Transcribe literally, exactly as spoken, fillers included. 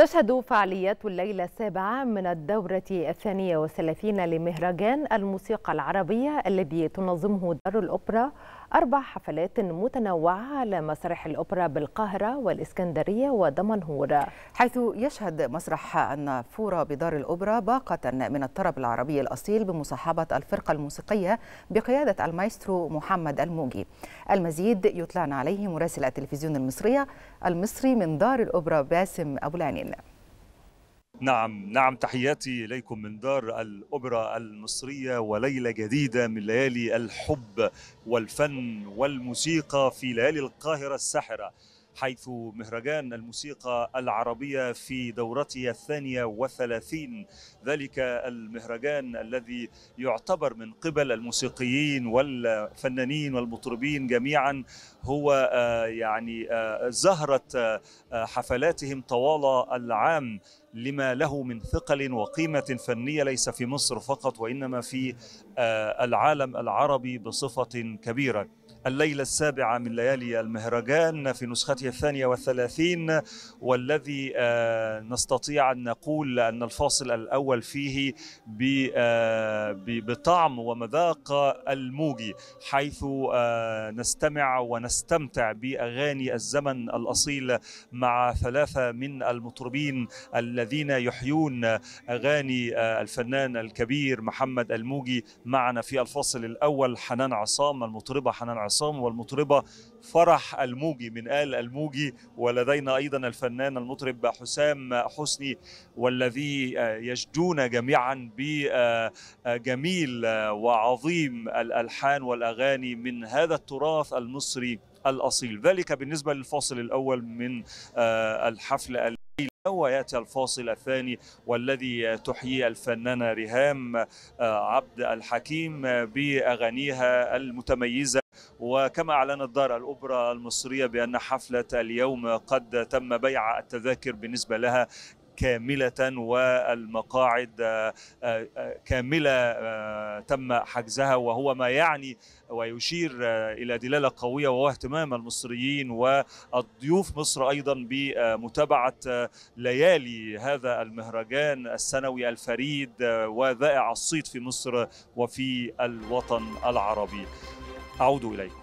تشهد فعاليات الليلة السابعة من الدورة الثانية والثلاثين لمهرجان الموسيقى العربية الذي تنظمه دار الأوبرا أربع حفلات متنوعة على مسرح الأوبرا بالقاهرة والإسكندرية ودمنهور، حيث يشهد مسرح النافورة بدار الأوبرا باقة من الطرب العربي الأصيل بمصاحبة الفرقة الموسيقية بقيادة المايسترو محمد الموجي. المزيد يطلعنا عليه مراسل التلفزيون المصرية المصري من دار الأوبرا باسم أبو العنين. نعم نعم تحياتي إليكم من دار الأوبرا المصرية، وليلة جديدة من ليالي الحب والفن والموسيقى في ليالي القاهرة الساحرة، حيث مهرجان الموسيقى العربية في دورته الثانية والثلاثين، ذلك المهرجان الذي يعتبر من قبل الموسيقيين والفنانين والمطربين جميعا هو يعني زهرة حفلاتهم طوال العام، لما له من ثقل وقيمة فنية ليس في مصر فقط وإنما في العالم العربي بصفة كبيرة. الليلة السابعة من ليالي المهرجان في نسخته الثانية والثلاثين، والذي نستطيع أن نقول أن الفاصل الأول فيه بطعم ومذاق الموجي، حيث نستمع ونستمتع بأغاني الزمن الأصيل مع ثلاثة من المطربين الذين يحيون أغاني الفنان الكبير محمد الموجي. معنا في الفاصل الأول حنان عصام، المطربة حنان عصام، والمطربة فرح الموجي من آل الموجي، ولدينا أيضا الفنان المطرب حسام حسني، والذي يجدون جميعا بجميل وعظيم الألحان والأغاني من هذا التراث المصري الأصيل. ذلك بالنسبة للفاصل الأول من الحفل، ويأتي الفاصل الثاني والذي تحيي الفنانة ريهام عبد الحكيم بأغانيها المتميزة. وكما أعلنت دار الأوبرا المصرية بأن حفلة اليوم قد تم بيع التذاكر بالنسبة لها كاملة، والمقاعد كاملة تم حجزها، وهو ما يعني ويشير إلى دلالة قوية وهو اهتمام المصريين والضيوف مصر أيضا بمتابعة ليالي هذا المهرجان السنوي الفريد وذائع الصيت في مصر وفي الوطن العربي. أعود إليكم.